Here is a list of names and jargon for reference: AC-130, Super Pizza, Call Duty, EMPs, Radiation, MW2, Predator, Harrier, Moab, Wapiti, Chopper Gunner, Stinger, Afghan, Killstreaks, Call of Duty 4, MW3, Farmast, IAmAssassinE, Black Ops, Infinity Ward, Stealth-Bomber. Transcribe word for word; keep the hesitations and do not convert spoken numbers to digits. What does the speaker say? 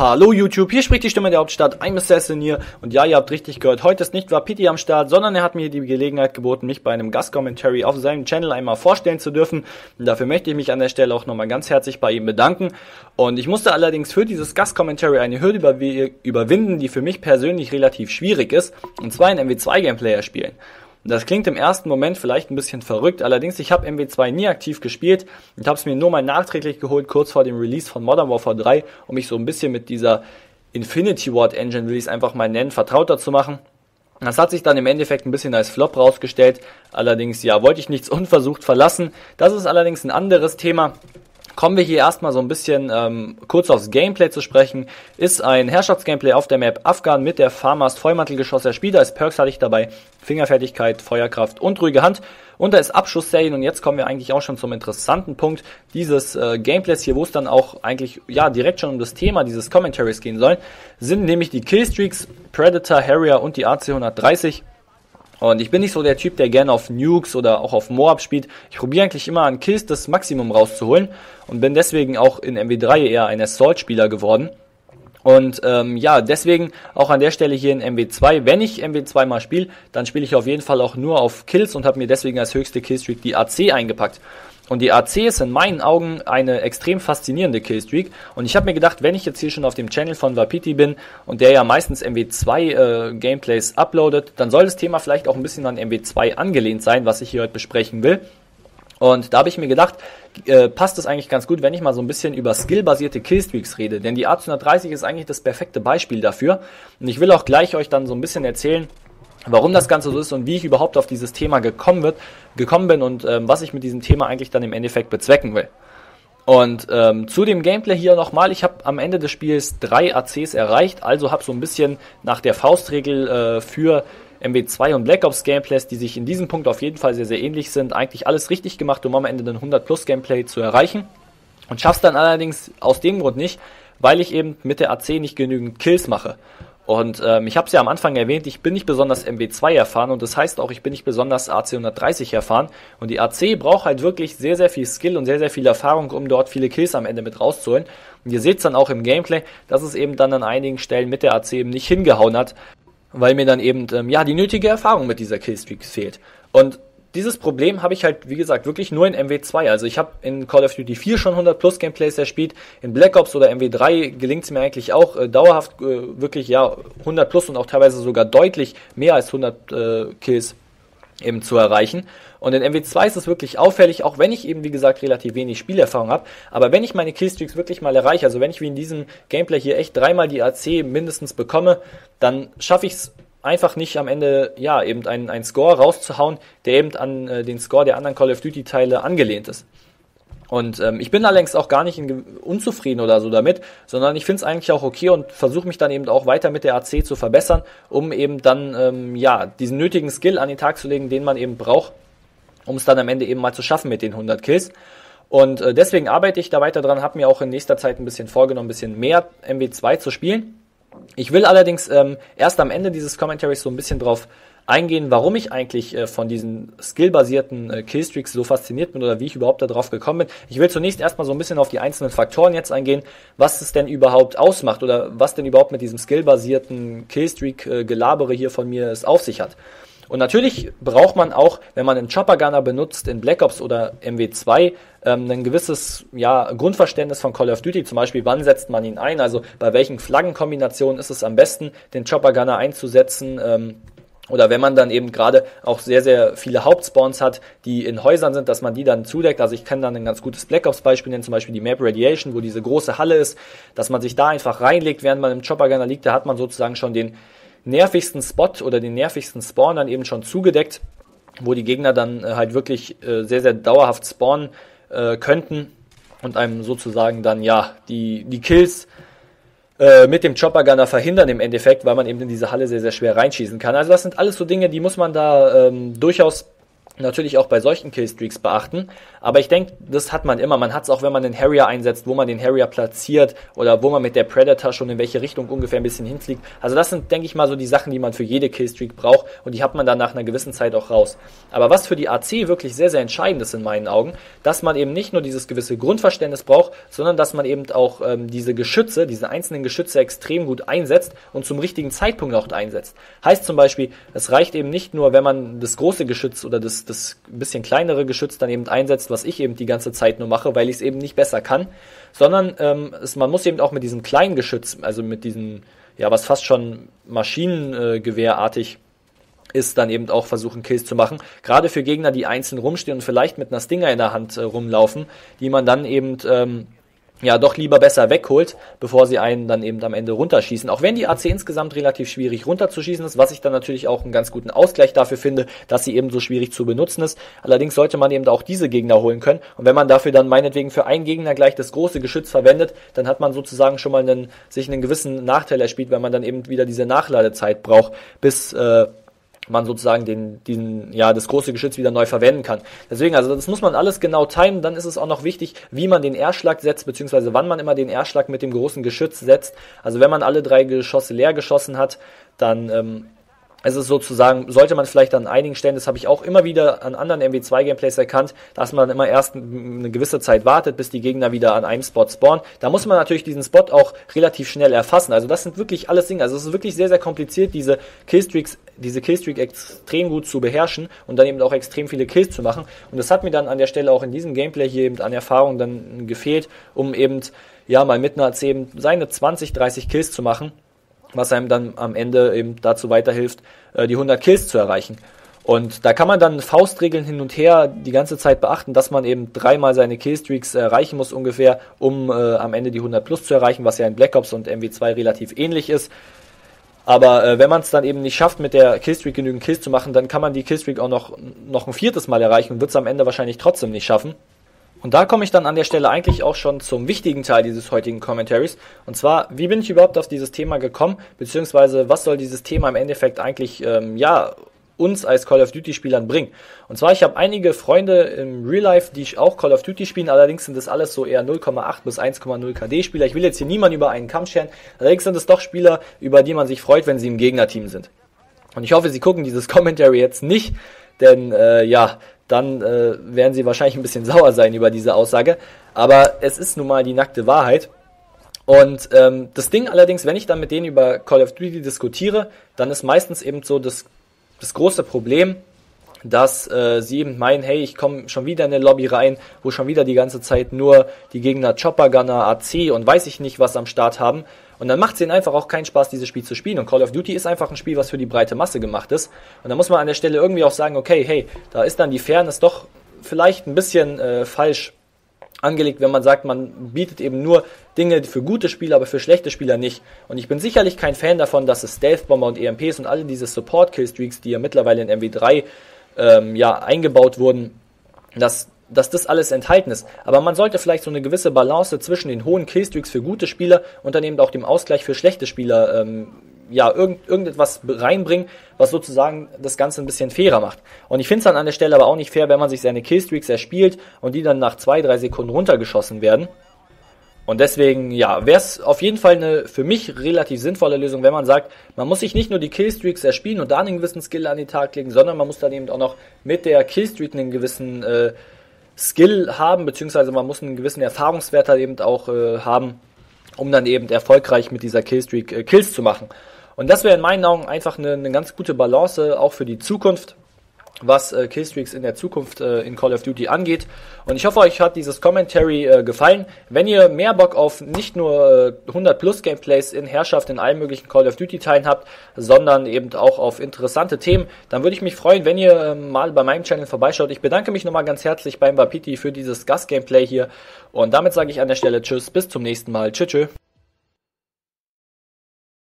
Hallo YouTube, hier spricht die Stimme der Hauptstadt, IAmAssassinE und ja, ihr habt richtig gehört, heute ist nicht Wapiti am Start, sondern er hat mir die Gelegenheit geboten, mich bei einem Gastcommentary auf seinem Channel einmal vorstellen zu dürfen. Und dafür möchte ich mich an der Stelle auch nochmal ganz herzlich bei ihm bedanken. Und ich musste allerdings für dieses Gastcommentary eine Hürde überwinden, die für mich persönlich relativ schwierig ist, und zwar ein M W zwei Gameplay erspielen. Das klingt im ersten Moment vielleicht ein bisschen verrückt, allerdings ich habe M W zwei nie aktiv gespielt und habe es mir nur mal nachträglich geholt, kurz vor dem Release von Modern Warfare drei, um mich so ein bisschen mit dieser Infinity Ward Engine, will ich es einfach mal nennen, vertrauter zu machen. Das hat sich dann im Endeffekt ein bisschen als Flop rausgestellt, allerdings ja, wollte ich nichts unversucht verlassen. Das ist allerdings ein anderes Thema. Kommen wir hier erstmal so ein bisschen ähm, kurz aufs Gameplay zu sprechen. Ist ein Herrschaftsgameplay auf der Map Afghan mit der Farmast Vollmantelgeschoss. Der Spieler als Perks hatte ich dabei Fingerfertigkeit, Feuerkraft und ruhige Hand. Und da ist Abschussserien und jetzt kommen wir eigentlich auch schon zum interessanten Punkt dieses äh, Gameplays hier, wo es dann auch eigentlich ja direkt schon um das Thema dieses Commentaries gehen soll, sind nämlich die Killstreaks, Predator, Harrier und die A C hundertdreißig. Und ich bin nicht so der Typ, der gerne auf Nukes oder auch auf Moab spielt. Ich probiere eigentlich immer an Kills das Maximum rauszuholen und bin deswegen auch in M W drei eher ein Assault-Spieler geworden. Und ähm, ja, deswegen auch an der Stelle hier in M W zwei, wenn ich M W zwei mal spiele, dann spiele ich auf jeden Fall auch nur auf Kills und habe mir deswegen als höchste Killstreak die A C eingepackt. Und die A C ist in meinen Augen eine extrem faszinierende Killstreak. Und ich habe mir gedacht, wenn ich jetzt hier schon auf dem Channel von Wapiti bin und der ja meistens M W zwei äh, Gameplays uploadet, dann soll das Thema vielleicht auch ein bisschen an M W zwei angelehnt sein, was ich hier heute besprechen will. Und da habe ich mir gedacht, äh, passt es eigentlich ganz gut, wenn ich mal so ein bisschen über skillbasierte Killstreaks rede. Denn die A C hundertdreißig ist eigentlich das perfekte Beispiel dafür. Und ich will auch gleich euch dann so ein bisschen erzählen, warum das Ganze so ist und wie ich überhaupt auf dieses Thema gekommen, wird, gekommen bin und ähm, was ich mit diesem Thema eigentlich dann im Endeffekt bezwecken will. Und ähm, zu dem Gameplay hier nochmal, ich habe am Ende des Spiels drei A Cs erreicht, also habe so ein bisschen nach der Faustregel äh, für M W zwei und Black Ops Gameplays, die sich in diesem Punkt auf jeden Fall sehr, sehr ähnlich sind, eigentlich alles richtig gemacht, um am Ende den hundert plus Gameplay zu erreichen. Und schaff's dann allerdings aus dem Grund nicht, weil ich eben mit der A C nicht genügend Kills mache. Und ähm, ich habe es ja am Anfang erwähnt, ich bin nicht besonders M W zwei erfahren und das heißt auch, ich bin nicht besonders A C hundertdreißig erfahren. Und die A C braucht halt wirklich sehr, sehr viel Skill und sehr, sehr viel Erfahrung, um dort viele Kills am Ende mit rauszuholen. Und ihr seht es dann auch im Gameplay, dass es eben dann an einigen Stellen mit der A C eben nicht hingehauen hat, weil mir dann eben ähm, ja die nötige Erfahrung mit dieser Killstreak fehlt. Und dieses Problem habe ich halt, wie gesagt, wirklich nur in M W zwei. Also ich habe in Call of Duty vier schon hundert plus Gameplays erspielt. In Black Ops oder M W drei gelingt es mir eigentlich auch äh, dauerhaft äh, wirklich ja hundert plus und auch teilweise sogar deutlich mehr als hundert äh, Kills eben zu erreichen. Und in M W zwei ist es wirklich auffällig, auch wenn ich eben, wie gesagt, relativ wenig Spielerfahrung habe. Aber wenn ich meine Killstreaks wirklich mal erreiche, also wenn ich wie in diesem Gameplay hier echt dreimal die A C mindestens bekomme, dann schaffe ich es einfach nicht am Ende, ja, eben einen, einen Score rauszuhauen, der eben an äh, den Score der anderen Call of Duty-Teile angelehnt ist. Und ähm, ich bin allerdings auch gar nicht in, unzufrieden oder so damit, sondern ich finde es eigentlich auch okay und versuche mich dann eben auch weiter mit der A C zu verbessern, um eben dann, ähm, ja, diesen nötigen Skill an den Tag zu legen, den man eben braucht, um es dann am Ende eben mal zu schaffen mit den hundert Kills. Und äh, deswegen arbeite ich da weiter dran, habe mir auch in nächster Zeit ein bisschen vorgenommen, ein bisschen mehr M W zwei zu spielen. Ich will allerdings ähm, erst am Ende dieses Commentaries so ein bisschen drauf eingehen, warum ich eigentlich äh, von diesen skillbasierten äh, Killstreaks so fasziniert bin oder wie ich überhaupt darauf gekommen bin. Ich will zunächst erstmal so ein bisschen auf die einzelnen Faktoren jetzt eingehen, was es denn überhaupt ausmacht oder was denn überhaupt mit diesem skillbasierten Killstreak-Gelabere äh, hier von mir es auf sich hat. Und natürlich braucht man auch, wenn man einen Chopper Gunner benutzt, in Black Ops oder M W zwei, ähm, ein gewisses ja, Grundverständnis von Call of Duty, zum Beispiel wann setzt man ihn ein, also bei welchen Flaggenkombinationen ist es am besten, den Chopper Gunner einzusetzen, ähm, oder wenn man dann eben gerade auch sehr, sehr viele Hauptspawns hat, die in Häusern sind, dass man die dann zudeckt. Also ich kann dann ein ganz gutes Black Ops Beispiel nennen, zum Beispiel die Map Radiation, wo diese große Halle ist, dass man sich da einfach reinlegt, während man im Chopper Gunner liegt, da hat man sozusagen schon den nervigsten Spot oder den nervigsten Spawn dann eben schon zugedeckt, wo die Gegner dann äh, halt wirklich äh, sehr, sehr dauerhaft spawnen äh, könnten und einem sozusagen dann, ja, die, die Kills äh, mit dem Chopper Gunner verhindern im Endeffekt, weil man eben in diese Halle sehr, sehr schwer reinschießen kann. Also das sind alles so Dinge, die muss man da ähm, durchaus natürlich auch bei solchen Killstreaks beachten. Aber ich denke, das hat man immer. Man hat es auch, wenn man den Harrier einsetzt, wo man den Harrier platziert oder wo man mit der Predator schon in welche Richtung ungefähr ein bisschen hinfliegt. Also das sind, denke ich mal, so die Sachen, die man für jede Killstreak braucht und die hat man dann nach einer gewissen Zeit auch raus. Aber was für die A C wirklich sehr, sehr entscheidend ist in meinen Augen, dass man eben nicht nur dieses gewisse Grundverständnis braucht, sondern dass man eben auch ähm, diese Geschütze, diese einzelnen Geschütze extrem gut einsetzt und zum richtigen Zeitpunkt auch einsetzt. Heißt zum Beispiel, es reicht eben nicht nur, wenn man das große Geschütz oder das das bisschen kleinere Geschütz dann eben einsetzt, was ich eben die ganze Zeit nur mache, weil ich es eben nicht besser kann, sondern ähm, es, man muss eben auch mit diesem kleinen Geschütz, also mit diesem, ja, was fast schon Maschinengewehrartig ist, dann eben auch versuchen, Kills zu machen. Gerade für Gegner, die einzeln rumstehen und vielleicht mit einer Stinger in der Hand äh, rumlaufen, die man dann eben ähm, ja doch lieber besser wegholt, bevor sie einen dann eben am Ende runterschießen. Auch wenn die A C insgesamt relativ schwierig runterzuschießen ist, was ich dann natürlich auch einen ganz guten Ausgleich dafür finde, dass sie eben so schwierig zu benutzen ist. Allerdings sollte man eben auch diese Gegner holen können. Und wenn man dafür dann meinetwegen für einen Gegner gleich das große Geschütz verwendet, dann hat man sozusagen schon mal einen, sich einen gewissen Nachteil erspielt, weil man dann eben wieder diese Nachladezeit braucht, bis äh, man sozusagen den, diesen, ja, das große Geschütz wieder neu verwenden kann. Deswegen, also das muss man alles genau timen, dann ist es auch noch wichtig, wie man den Erschlag setzt, beziehungsweise wann man immer den Erschlag mit dem großen Geschütz setzt. Also wenn man alle drei Geschosse leer geschossen hat, dann ähm, ist es sozusagen, sollte man vielleicht an einigen Stellen, das habe ich auch immer wieder an anderen M W zwei Gameplays erkannt, dass man immer erst eine gewisse Zeit wartet, bis die Gegner wieder an einem Spot spawnen. Da muss man natürlich diesen Spot auch relativ schnell erfassen. Also das sind wirklich alles Dinge, also es ist wirklich sehr, sehr kompliziert, diese Killstreaks diese Killstreak extrem gut zu beherrschen und dann eben auch extrem viele Kills zu machen. Und das hat mir dann an der Stelle auch in diesem Gameplay hier eben an Erfahrung dann gefehlt, um eben, ja, mal mit einer A C eben seine zwanzig, dreißig Kills zu machen, was einem dann am Ende eben dazu weiterhilft, die hundert Kills zu erreichen. Und da kann man dann Faustregeln hin und her die ganze Zeit beachten, dass man eben dreimal seine Killstreaks erreichen muss ungefähr, um äh, am Ende die hundert plus zu erreichen, was ja in Black Ops und M W zwei relativ ähnlich ist. Aber äh, wenn man es dann eben nicht schafft, mit der Killstreak genügend Kills zu machen, dann kann man die Killstreak auch noch, noch ein viertes Mal erreichen und wird es am Ende wahrscheinlich trotzdem nicht schaffen. Und da komme ich dann an der Stelle eigentlich auch schon zum wichtigen Teil dieses heutigen Commentaries. Und zwar, wie bin ich überhaupt auf dieses Thema gekommen, beziehungsweise was soll dieses Thema im Endeffekt eigentlich, ähm, ja, uns als Call of Duty Spielern bringen. Und zwar, ich habe einige Freunde im Real Life, die auch Call of Duty spielen, allerdings sind das alles so eher null Komma acht bis eins Komma null K D Spieler. Ich will jetzt hier niemanden über einen Kamm scheren, allerdings sind es doch Spieler, über die man sich freut, wenn sie im Gegnerteam sind. Und ich hoffe, sie gucken dieses Commentary jetzt nicht, denn äh, ja, dann äh, werden sie wahrscheinlich ein bisschen sauer sein über diese Aussage. Aber es ist nun mal die nackte Wahrheit. Und ähm, das Ding allerdings, wenn ich dann mit denen über Call of Duty diskutiere, dann ist meistens eben so das Das große Problem, dass äh, sie eben meinen, hey, ich komme schon wieder in eine Lobby rein, wo schon wieder die ganze Zeit nur die Gegner Chopper Gunner, A C und weiß ich nicht was am Start haben. Und dann macht es ihnen einfach auch keinen Spaß, dieses Spiel zu spielen. Und Call of Duty ist einfach ein Spiel, was für die breite Masse gemacht ist. Und da muss man an der Stelle irgendwie auch sagen, okay, hey, da ist dann die Fairness doch vielleicht ein bisschen äh, falsch angelegt, wenn man sagt, man bietet eben nur Dinge für gute Spieler, aber für schlechte Spieler nicht. Und ich bin sicherlich kein Fan davon, dass es Stealth-Bomber und E M Ps und alle diese Support-Killstreaks, die ja mittlerweile in M W drei ähm, ja, eingebaut wurden, dass, dass das alles enthalten ist. Aber man sollte vielleicht so eine gewisse Balance zwischen den hohen Killstreaks für gute Spieler und dann eben auch dem Ausgleich für schlechte Spieler ähm, ja, irgend, irgendetwas reinbringen, was sozusagen das Ganze ein bisschen fairer macht. Und ich finde es dann an der Stelle aber auch nicht fair, wenn man sich seine Killstreaks erspielt und die dann nach zwei, drei Sekunden runtergeschossen werden. Und deswegen, ja, wäre es auf jeden Fall eine für mich relativ sinnvolle Lösung, wenn man sagt, man muss sich nicht nur die Killstreaks erspielen und da einen gewissen Skill an den Tag legen, sondern man muss dann eben auch noch mit der Killstreak einen gewissen äh, Skill haben, beziehungsweise man muss einen gewissen Erfahrungswert halt eben auch äh, haben, um dann eben erfolgreich mit dieser Killstreak äh, Kills zu machen. Und das wäre in meinen Augen einfach eine, eine ganz gute Balance, auch für die Zukunft, was äh, Killstreaks in der Zukunft äh, in Call of Duty angeht. Und ich hoffe, euch hat dieses Commentary äh, gefallen. Wenn ihr mehr Bock auf nicht nur äh, hundert plus Gameplays in Herrschaft in allen möglichen Call of Duty Teilen habt, sondern eben auch auf interessante Themen, dann würde ich mich freuen, wenn ihr äh, mal bei meinem Channel vorbeischaut. Ich bedanke mich nochmal ganz herzlich beim Wapiti für dieses Gast-Gameplay hier. Und damit sage ich an der Stelle Tschüss, bis zum nächsten Mal. Tschüss, tschüss.